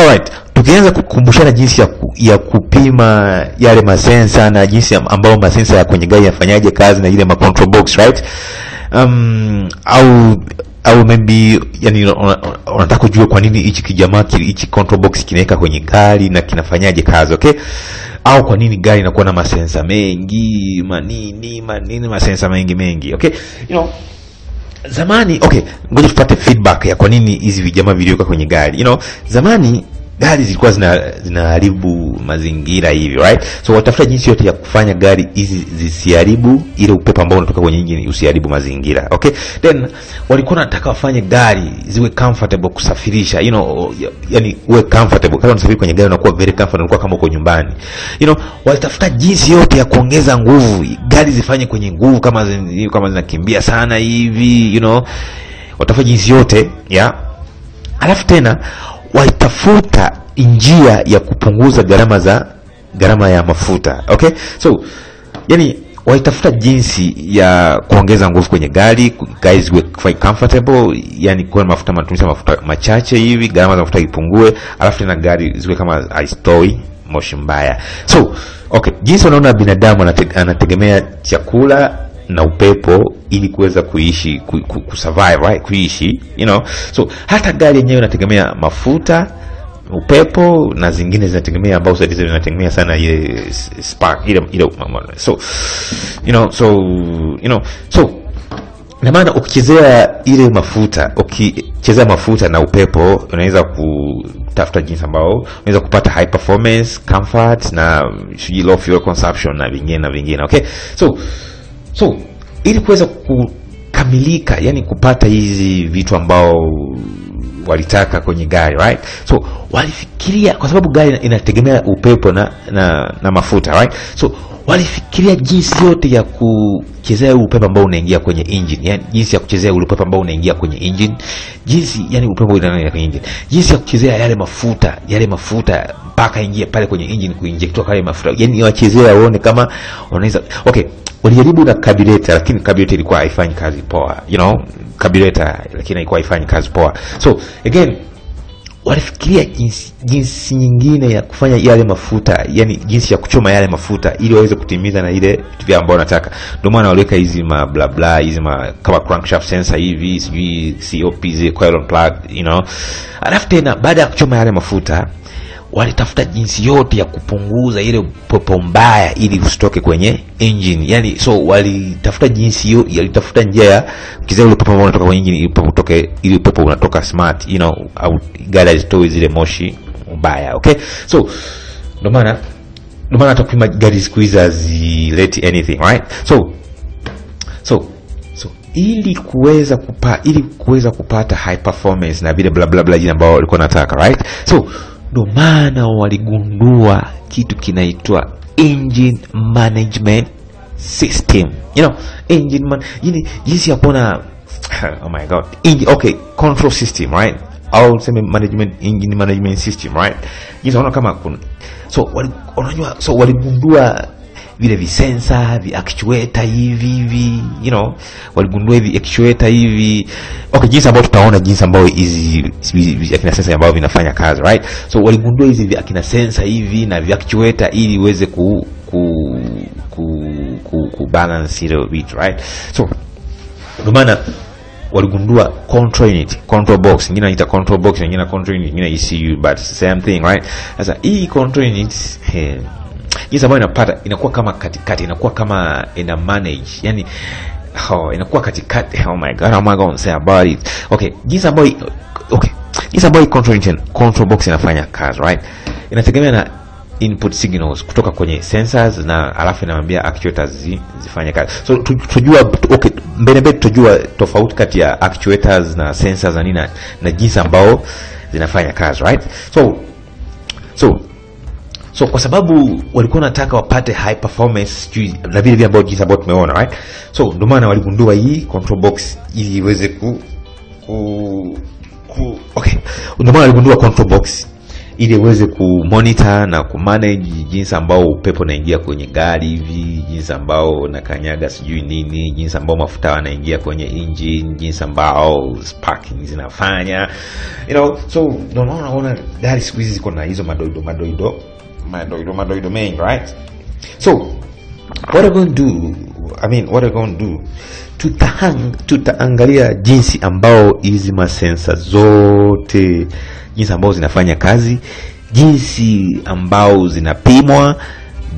Alright, tukianza kukumbushana jinsi ya kupima yale masensa na jinsi ambayo masensa ya kwenye gari yafanyaje kazi na ile ma control box, right? Au maybe yani unataka kujua kwa nini hichi kijamaa hichi control box kinaweka kwenye gari na kinafanyaje kazi, okay? Au kwa nini gari inakuwa na masensa mengi, masensa mengi, okay? You know, zamani, okay, ngoja tupate feedback ya kwa nini hizi vijamaa viliweka kwenye gari. You know, zamani gari zilikuwa zinaharibu mazingira hivi, right? So watafuta jinsi yote ya kufanya gari hizi zisiharibu, ile upepo ambao unatoka kwenye injini usiharibu mazingira, okay? Then walikuwa wanataka wafanye gari ziwe comfortable kusafirisha, you know, yani uwe comfortable kama unasafiri kwenye gari, unakuwa very comfortable, unakuwa kama uko nyumbani. You know, walitafuta jinsi yote ya kuongeza nguvu, gari zifanye kwenye nguvu kama zinakimbia sana hivi, you know. Watafuta jinsi yote, yeah. Alafu tena waitafuta njia ya kupunguza gharama ya mafuta, okay? So yani waitafuta jinsi ya kuongeza nguvu kwenye gari, guys were comfortable, yani kwa mafuta, matumizi ya mafuta machache hivi, gharama za mafuta ipungue, alafu tena gari ziwe kama haitoi moshi mbaya. So okay, jinsi unaona binadamu anategemea chakula na upepo ili kuweza kuishi, kusurvive, right? Kuishi, you know. So hata gari yenyewe inategemea mafuta, upepo na zingine zinategemea, ambao sasa zinategemea sana ile spark ile. So so na maana ukichezea ile mafuta, ukichezea mafuta na upepo, unaweza kutafuta jinsi ambao unaweza kupata high performance, comfort na low fuel consumption na vingine na vingine, okay? So ili kuweza kukamilika, yani kupata hizi vitu ambao walitaka kwenye gari, right? So walifikiria, kwa sababu gari inategemea upepo na mafuta, right? So walifikiria jinsi yote ya kuchezea upepo ambao unaingia kwenye engine, yani jinsi ya kuchezea upepo ambao unaingia kwenye engine, jinsi yani upepo unaingia kwenye engine, jinsi ya kuchezea yale mafuta mpaka ingie pale kwenye engine kuinjectwa kale mafuta, yani wachezea waone kama wanaweza, okay? Walijaribu na carburetor, lakini carburetor ilikuwa haifanyi kazi poa, you know, So again, walifikiria jinsi nyingine ya kufanya yale mafuta, yani jinsi ya kuchoma yale mafuta ili waweze kutimiza na ile vitu vya ambao wanataka. Ndio maana waliweka hizi ma bla bla, hizi ma kama crankshaft sensor hivi, sijui COPs, coil plug, you know. Alafu tena baada ya kuchoma yale mafuta walitafuta jinsi yote ya kupunguza ile upepo mbaya ili usitoke kwenye engine. Yani so walitafuta jinsi hiyo, walitafuta njia ya kizao upepo ambao unatoka kwenye engine utoke, ili upepo unatoka smart, you know, au gari zitoe zile moshi mbaya, okay? So ndio maana tukipima gari squeezer zilete anything, right? So ili kuweza kupata high performance na vile bla bla bla jina ambao walikuwa wanataka, right? So ndio maana waligundua kitu kinaitwa engine management system. You know, engine man, yani jinsi ya kuona, oh my god, okay, control system, right? Au sema management, engine management system, right? Jinsi unaona kama kuna, so unajua, so waligundua vile visensor, vi actuator hivi, you know, waligundua hivi actuator hivi. Okay, jinsi ambao tutaona jinsi ambao hizi akina sensor ambao vinafanya kazi, right? So waligundua hizi akina sensor hivi na vi actuator ili iweze kubalance ile bit, right? So ndio maana waligundua control unit, control box, nyingine inaita control box, nyingine control unit, nyingine ECU, but same thing, right? Sasa hii control unit, jinsi ambayo inapata, inakuwa kama katikati, inakuwa kama ina manage, yani inakuwa katikati. Oh my god, how am I going to say about it? Okay, jinsi ambayo, okay, jinsi ambayo control box inafanya kazi, right? Inategemea na input signals kutoka kwenye sensors, na alafu inamwambia actuators zifanye kazi. So tujua, okay, mbele tujua tofauti kati ya actuators na sensors na nini na jinsi ambayo zinafanya kazi, right? So kwa sababu walikuwa wanataka wapate high performance na vile vile ambao jinsi ambao tumeona, right? So ndio maana waligundua hii control box ili iweze okay, ndio maana waligundua control box ili uweze kumonitor na kumanage jinsi ambao upepo naingia kwenye gari hivi, jinsi ambao nakanyaga sijui nini, jinsi ambao mafuta wanaingia kwenye engine, jinsi ambao sparking zinafanya, you know. So unaona gari siku hizi ziko na hizo madoido mengi, right? So what are going to do, I mean what are going to do, tutaangalia jinsi ambao hizi masensa zote, jinsi ambao zinafanya kazi, jinsi ambao zinapimwa,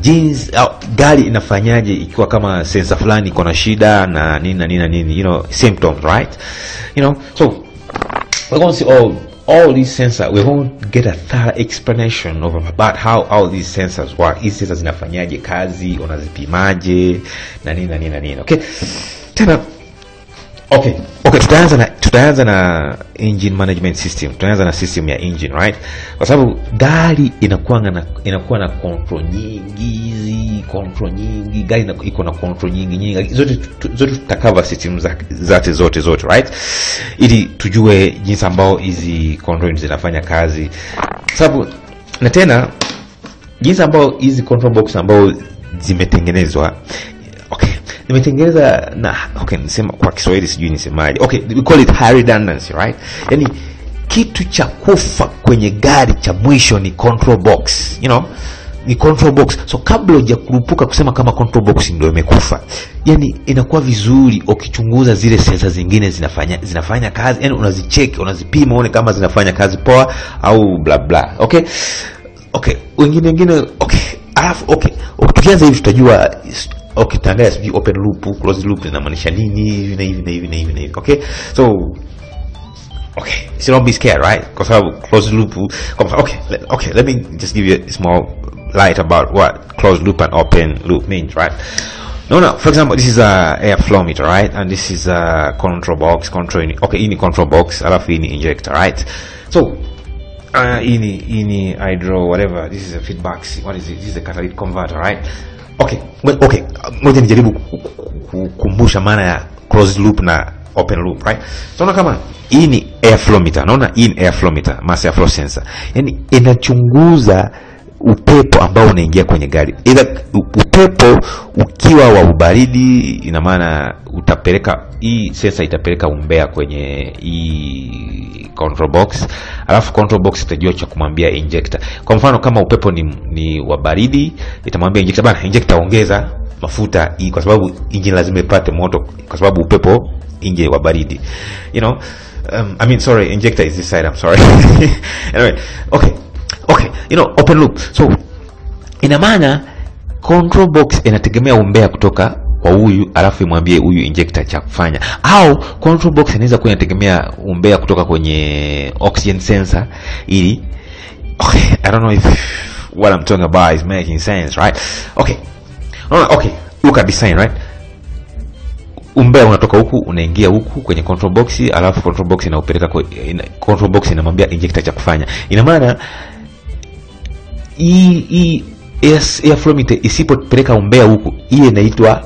jinsi gari inafanyaje ikiwa kama sensa fulani iko na shida na nini na nini na nini, you know, symptoms, right? You know, so we're going to see all these sensors. We won't get a thorough explanation of about how all these sensors work. These sensors zinafanyaje kazi, unazipimaje na nini na nini na nini. Okay, tena okay, tutaanza na engine management system. Tutaanza na system ya engine, right? Kwa sababu gari inakuwa na control nyingi, gari iko na control nyingi. Zote tutakawa system zake zote, right? Ili tujue jinsi ambao hizi control zinafanya kazi. Sababu na tena jinsi ambao hizi control box ambao zimetengenezwa. Okay, nimetengeneza na okay, nisema kwa Kiswahili sijui nisemaje. Okay, we call it high redundancy, right? Yani kitu cha kufa kwenye gari cha mwisho ni control box, you know, ni control box. So kabla hujakurupuka kusema kama control box ndio imekufa, yani inakuwa vizuri ukichunguza zile sensor zingine zinafanya kazi, yani unazicheck, unazipima, uone kama zinafanya kazi poa au bla bla. Okay, wengine okay, alafu okay, ukianza hivi tutajua. Okay, tangaya sijui open loop, closed loop inamaanisha nini, hivi. Okay, so okay, so don't be scared, right? Kwa sababu closed loop, okay, let me just give you a small light about what closed loop and open loop means, right? No, for example, this is a airflow meter, right? And this is a control box, okay, ini control box, alafu ini injector, right? So ini hydro, whatever, this is a feedback, what is it? This is a catalytic converter, right? Okay. Ngoja nijaribu kukumbusha maana ya closed loop na open loop, right? So unaona kama hii ni airflow meter. Unaona hii ni airflow meter, mass air flow sensor. Yani inachunguza upepo ambao unaingia kwenye gari. Either upepo ukiwa wa ubaridi, ina maana utapeleka hii sensor itapeleka umbea kwenye hii control box. Alafu control box itajua cha kumwambia injector. Kwa mfano kama upepo ni wa baridi, itamwambia injector, bana injector ongeza mafuta hii, kwa sababu engine lazima ipate moto kwa sababu upepo inje wa baridi. You know, I mean sorry, injector is this side, I'm sorry. Anyway, okay, you know, open loop. So ina maana control box inategemea umbea kutoka kwa huyu alafu imwambie huyu injector cha kufanya, au control box inaweza kuwa inategemea umbea kutoka kwenye oxygen sensor ili okay, I don't know if what I'm talking about is making sense, right? Okay, look at this sign, right? Umbea unatoka huku unaingia huku kwenye control box, alafu control box inaupeleka kwa control box inamwambia injector cha kufanya. Ina maana airflow meter isipopeleka umbea huku, hii inaitwa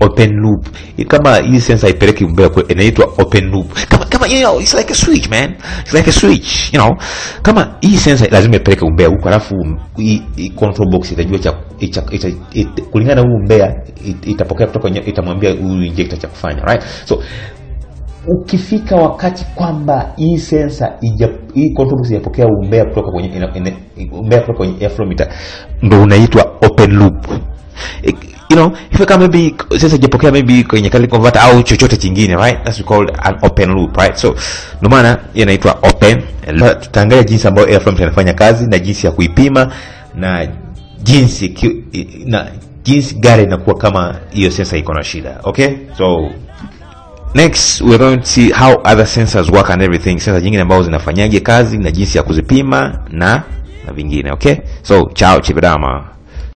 open loop. Kama hii sensor ipeleki umbea huku inaitwa open loop. Kama you know, it's like a switch, man. It's like a switch, you know. Kama hii sensor lazima ipeleke umbea huku, alafu hii control box itajua kulingana na huu umbea itapokea kutoka, itamwambia huyu injector cha kufanya, right? So ukifika wakati kwamba hii sensor hii control box inapokea umbea kutoka kwenye airflow meter, ndio unaitwa open loop. You know, if kama maybe sensor inapokea maybe kwenye catalytic converter au chochote kingine, right? That's called an open loop, right? So ndio maana inaitwa open. Tutaangalia jinsi ambayo airflow meter inafanya kazi na jinsi ya kuipima na jinsi gari inakuwa kama hiyo sensor iko na shida. Okay? So next, we're going to see how other sensors work and everything. Sensor nyingine ambazo zinafanyaje kazi na jinsi ya kuzipima na vingine, okay? So, ciao chibedama.